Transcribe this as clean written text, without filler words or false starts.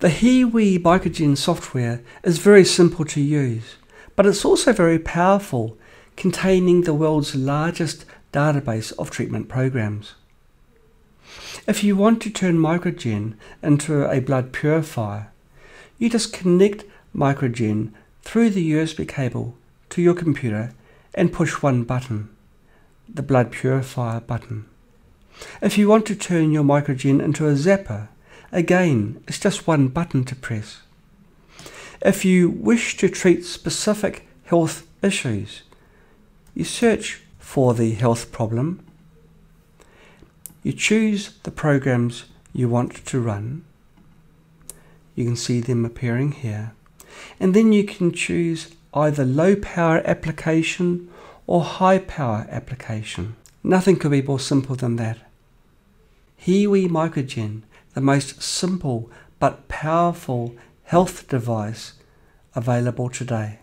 The HeaWea MicroGen software is very simple to use, but it's also very powerful, containing the world's largest database of treatment programs. If you want to turn MicroGen into a blood purifier, you just connect MicroGen through the USB cable to your computer and push one button, the blood purifier button. If you want to turn your MicroGen into a zapper, again, it's just one button to press. If you wish to treat specific health issues, you search for the health problem, you choose the programs you want to run, you can see them appearing here, and then you can choose either low power application or high power application. Nothing could be more simple than that. HeaWea MicroGen, the most simple but powerful health device available today.